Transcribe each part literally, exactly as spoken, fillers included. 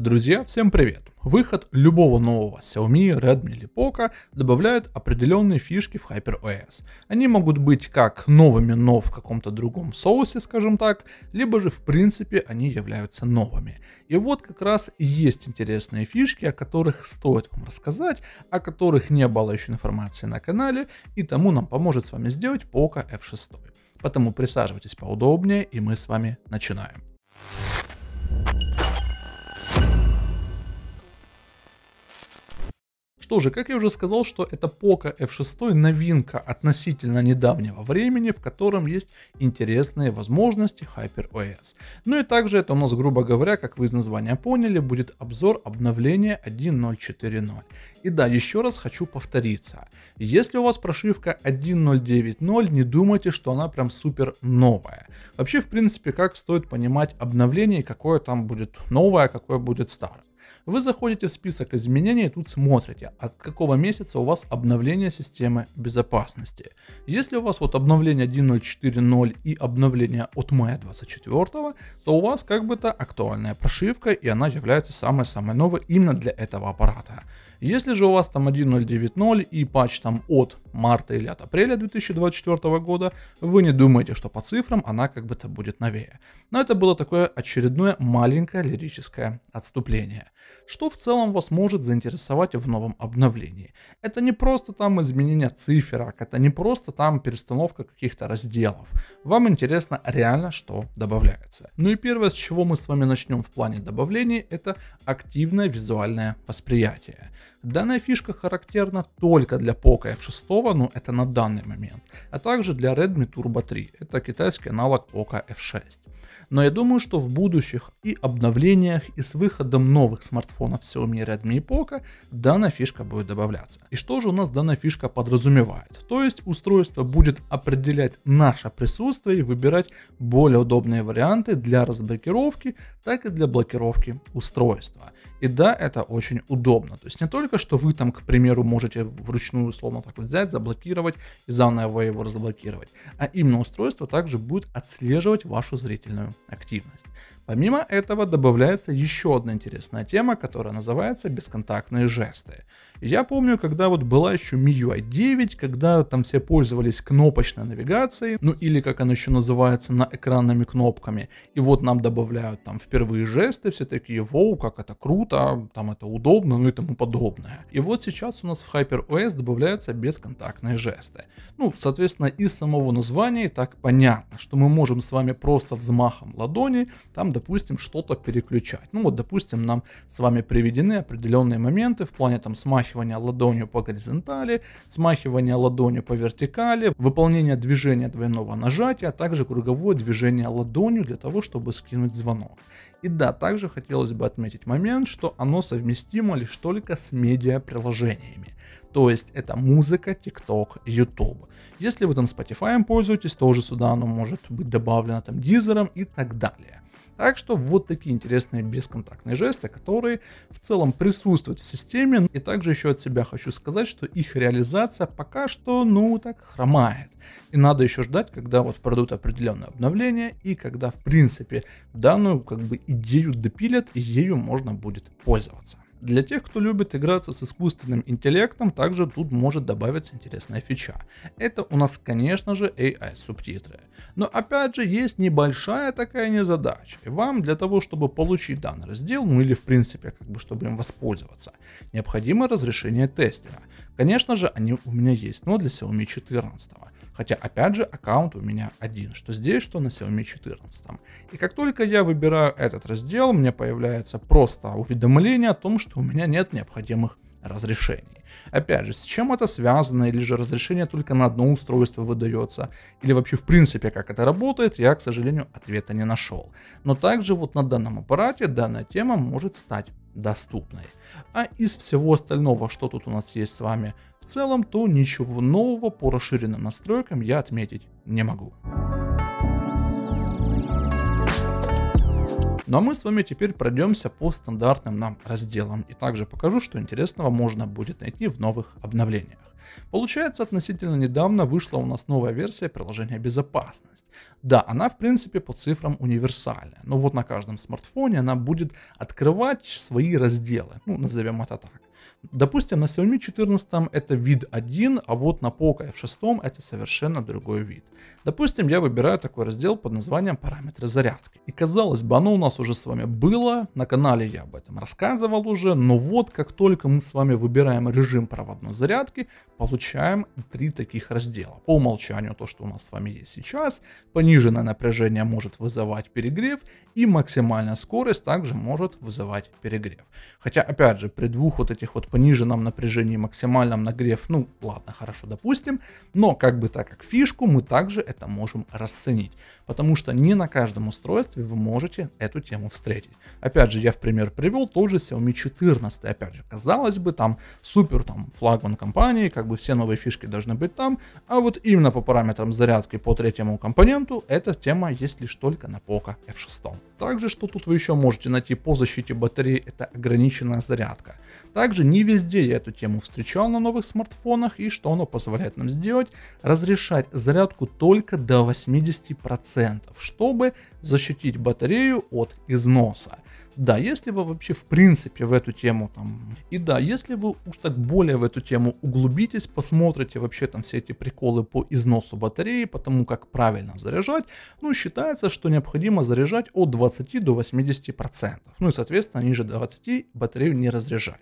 Друзья, всем привет! Выход любого нового Xiaomi, Redmi или Poco добавляет определенные фишки в HyperOS. Они могут быть как новыми, но в каком-то другом соусе, скажем так, либо же в принципе они являются новыми. И вот как раз и есть интересные фишки, о которых стоит вам рассказать, о которых не было еще информации на канале, и тому нам поможет с вами сделать Poco эф шесть. Поэтому присаживайтесь поудобнее, и мы с вами начинаем. Что же, как я уже сказал, что это Poco эф шесть, новинка относительно недавнего времени, в котором есть интересные возможности HyperOS. Ну и также это у нас, грубо говоря, как вы из названия поняли, будет обзор обновления один ноль четыре ноль. И да, еще раз хочу повториться. Если у вас прошивка один ноль девять ноль, не думайте, что она прям супер новая. Вообще, в принципе, как стоит понимать обновление, какое там будет новое, какое будет старое. Вы заходите в список изменений и тут смотрите, от какого месяца у вас обновление системы безопасности. Если у вас вот обновление один ноль четыре ноль и обновление от мая двадцать четвёртого, то у вас как бы то актуальная прошивка, и она является самой-самой новой именно для этого аппарата. Если же у вас там один ноль девять ноль и патч там от марта или от апреля две тысячи двадцать четвёртого года, вы не думаете, что по цифрам она как бы то будет новее. Но это было такое очередное маленькое лирическое отступление. Что в целом вас может заинтересовать в новом обновлении? Это не просто там изменение циферок, это не просто там перестановка каких-то разделов. Вам интересно реально, что добавляется. Ну и первое, с чего мы с вами начнем в плане добавлений, это активное визуальное восприятие. Данная фишка характерна только для Poco эф шесть, ну это на данный момент, а также для Redmi Turbo три, это китайский аналог Poco эф шесть. Но я думаю, что в будущих и обновлениях, и с выходом новых смартфонов Xiaomi, Redmi и Poco данная фишка будет добавляться. И что же у нас данная фишка подразумевает? То есть устройство будет определять наше присутствие и выбирать более удобные варианты для разблокировки, так и для блокировки устройства. И да, это очень удобно. То есть не только, что вы там, к примеру, можете вручную условно так вот взять, заблокировать и заново его разблокировать, а именно устройство также будет отслеживать вашу зрительную активность. Помимо этого добавляется еще одна интересная тема, которая называется бесконтактные жесты. Я помню, когда вот была еще эм и ю ай девять, когда там все пользовались кнопочной навигацией, ну или как она еще называется, на экранными кнопками. И вот нам добавляют там впервые жесты, все такие, воу, как это круто, там это удобно, ну и тому подобное. И вот сейчас у нас в HyperOS добавляются бесконтактные жесты. Ну, соответственно, из самого названия и так понятно, что мы можем с вами просто взмахом ладони там, допустим, что-то переключать. Ну вот, допустим, нам с вами приведены определенные моменты в плане там смахивания ладонью по горизонтали, смахивания ладонью по вертикали, выполнение движения двойного нажатия, а также круговое движение ладонью для того, чтобы скинуть звонок. И да, также хотелось бы отметить момент, что оно совместимо лишь только с медиа-приложениями. То есть это музыка, TikTok, YouTube. Если вы там Spotify пользуетесь, тоже сюда оно может быть добавлено там Deezer'ом и так далее. Так что вот такие интересные бесконтактные жесты, которые в целом присутствуют в системе. И также еще от себя хочу сказать, что их реализация пока что, ну, так хромает. И надо еще ждать, когда вот пройдут определенные обновления и когда, в принципе, данную как бы идею допилят и ею можно будет пользоваться. Для тех, кто любит играться с искусственным интеллектом, также тут может добавиться интересная фича. Это у нас, конечно же, эй ай-субтитры. Но опять же, есть небольшая такая незадача. И вам для того, чтобы получить данный раздел, ну или в принципе, как бы, чтобы им воспользоваться, необходимо разрешение тестера. Конечно же, они у меня есть, но для Xiaomi четырнадцать. Хотя, опять же, аккаунт у меня один, что здесь, что на Xiaomi четырнадцать. И как только я выбираю этот раздел, мне появляется просто уведомление о том, что у меня нет необходимых разрешений. Опять же, с чем это связано, или же разрешение только на одно устройство выдается, или вообще в принципе как это работает, я, к сожалению, ответа не нашел. Но также вот на данном аппарате данная тема может стать доступной. А из всего остального, что тут у нас есть с вами в целом, то ничего нового по расширенным настройкам я отметить не могу. Ну а мы с вами теперь пройдемся по стандартным нам разделам и также покажу, что интересного можно будет найти в новых обновлениях. Получается, относительно недавно вышла у нас новая версия приложения «Безопасность». Да, она в принципе по цифрам универсальная, но вот на каждом смартфоне она будет открывать свои разделы, ну назовем это так. Допустим, на Xiaomi четырнадцать это вид один, а вот на Poco эф шесть это совершенно другой вид. Допустим, я выбираю такой раздел под названием «Параметры зарядки». И казалось бы, оно у нас уже с вами было, на канале я об этом рассказывал уже, но вот как только мы с вами выбираем режим проводной зарядки, получаем три таких раздела. По умолчанию то, что у нас с вами есть сейчас, пониженное напряжение может вызывать перегрев и максимальная скорость также может вызывать перегрев. Хотя, опять же, при двух вот этих вот пониженном напряжении, максимальном нагрев, ну ладно, хорошо, допустим, но как бы так как фишку мы также это можем расценить, потому что не на каждом устройстве вы можете эту тему встретить. Опять же, я в пример привел тот же Xiaomi четырнадцать, опять же, казалось бы, там супер, там флагман компании, как бы все новые фишки должны быть там, а вот именно по параметрам зарядки по третьему компоненту эта тема есть лишь только на Poco эф шесть. Также, что тут вы еще можете найти по защите батареи, это ограниченная зарядка. Также не везде я эту тему встречал на новых смартфонах, и что оно позволяет нам сделать? Разрешать зарядку только до восьмидесяти процентов, чтобы защитить батарею от износа. Да, если вы вообще в принципе в эту тему там, и да, если вы уж так более в эту тему углубитесь, посмотрите вообще там все эти приколы по износу батареи, потому как правильно заряжать, ну считается, что необходимо заряжать от двадцати до восьмидесяти процентов, ну и соответственно ниже двадцати батарею не разряжать.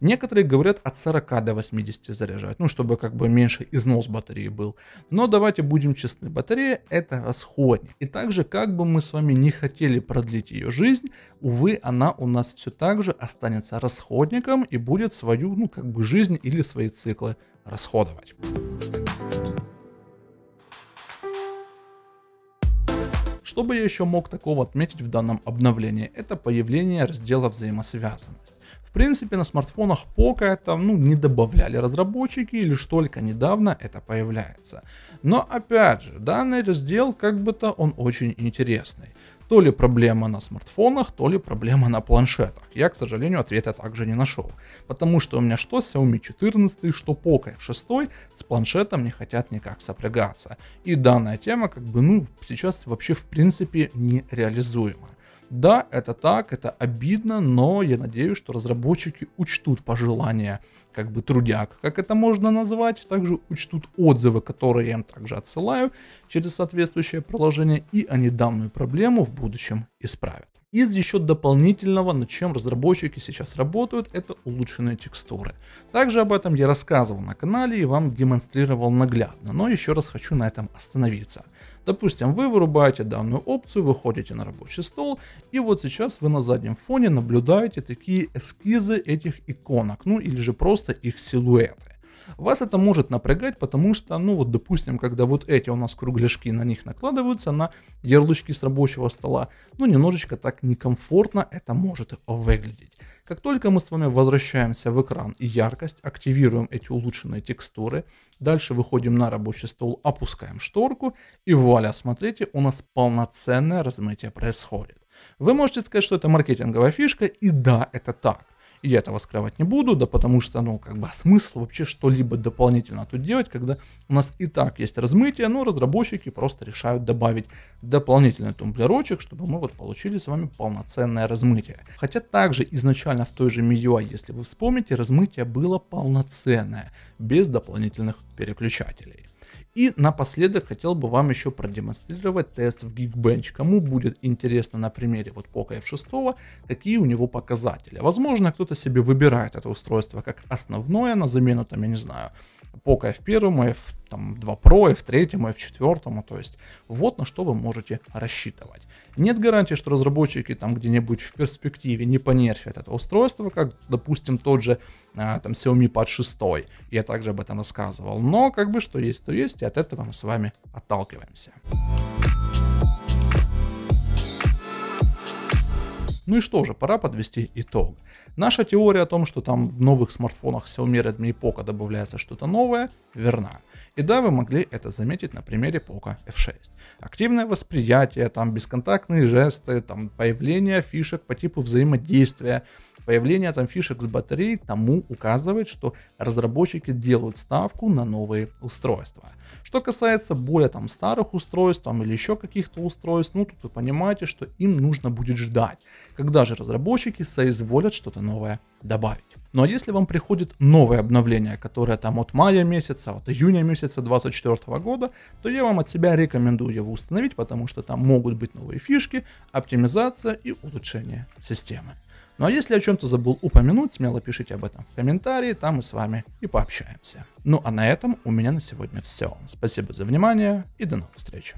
Некоторые говорят от сорока до восьмидесяти заряжать, ну чтобы как бы меньше износ батареи был. Но давайте будем честны, батарея это расходник. И также как бы мы с вами не хотели продлить ее жизнь, увы, она у нас все так же останется расходником и будет свою, ну как бы жизнь или свои циклы расходовать. Что бы я еще мог такого отметить в данном обновлении, это появление раздела «Взаимосвязанность». В принципе, на смартфонах Poco это ну, не добавляли разработчики, лишь только недавно это появляется. Но опять же, данный раздел как бы-то он очень интересный. То ли проблема на смартфонах, то ли проблема на планшетах. Я, к сожалению, ответа также не нашел. Потому что у меня что Xiaomi четырнадцать, что Poco эф шесть с планшетом не хотят никак сопрягаться. И данная тема как бы ну, сейчас вообще в принципе нереализуема. Да, это так, это обидно, но я надеюсь, что разработчики учтут пожелания как бы трудяг, как это можно назвать, также учтут отзывы, которые я им также отсылаю через соответствующее приложение, и они данную проблему в будущем исправят. Из еще дополнительного, над чем разработчики сейчас работают, это улучшенные текстуры. Также об этом я рассказывал на канале и вам демонстрировал наглядно, но еще раз хочу на этом остановиться. Допустим, вы вырубаете данную опцию, выходите на рабочий стол, и вот сейчас вы на заднем фоне наблюдаете такие эскизы этих иконок, ну или же просто их силуэты. Вас это может напрягать, потому что, ну вот допустим, когда вот эти у нас кругляшки на них накладываются, на ярлычки с рабочего стола, ну немножечко так некомфортно это может выглядеть. Как только мы с вами возвращаемся в экран и яркость, активируем эти улучшенные текстуры, дальше выходим на рабочий стол, опускаем шторку и вуаля, смотрите, у нас полноценное размытие происходит. Вы можете сказать, что это маркетинговая фишка, и да, это так. И я этого скрывать не буду, да потому что, ну, как бы, а смысл вообще что-либо дополнительно тут делать, когда у нас и так есть размытие, но разработчики просто решают добавить дополнительный тумблерочек, чтобы мы вот получили с вами полноценное размытие. Хотя также изначально в той же эм и ю ай, если вы вспомните, размытие было полноценное, без дополнительных переключателей. И напоследок хотел бы вам еще продемонстрировать тест в Geekbench. Кому будет интересно на примере вот Poco эф шесть, какие у него показатели. Возможно, кто-то себе выбирает это устройство как основное на замену, там, я не знаю, Poco эф один, эф два Pro, эф три, эф четыре. То есть вот на что вы можете рассчитывать. Нет гарантии, что разработчики там где-нибудь в перспективе не понерфят это устройство, как, допустим, тот же а, там, Xiaomi Pad шесть, я также об этом рассказывал, но как бы что есть, то есть, и от этого мы с вами отталкиваемся. Ну и что же, пора подвести итог. Наша теория о том, что там в новых смартфонах Xiaomi, Redmi и Poco добавляется что-то новое, верна. И да, вы могли это заметить на примере Poco эф шесть. Активное восприятие, там бесконтактные жесты, там появление фишек по типу взаимодействия, появление там фишек с батареей тому указывает, что разработчики делают ставку на новые устройства. Что касается более там старых устройств там, или еще каких-то устройств, ну тут вы понимаете, что им нужно будет ждать, когда же разработчики соизволят что-то новое добавить. Ну а если вам приходит новое обновление, которое там от мая месяца, от июня месяца две тысячи двадцать четвёртого года, то я вам от себя рекомендую его установить, потому что там могут быть новые фишки, оптимизация и улучшение системы. Ну а если о чем-то забыл упомянуть, смело пишите об этом в комментарии, там мы с вами и пообщаемся. Ну а на этом у меня на сегодня все. Спасибо за внимание и до новых встреч.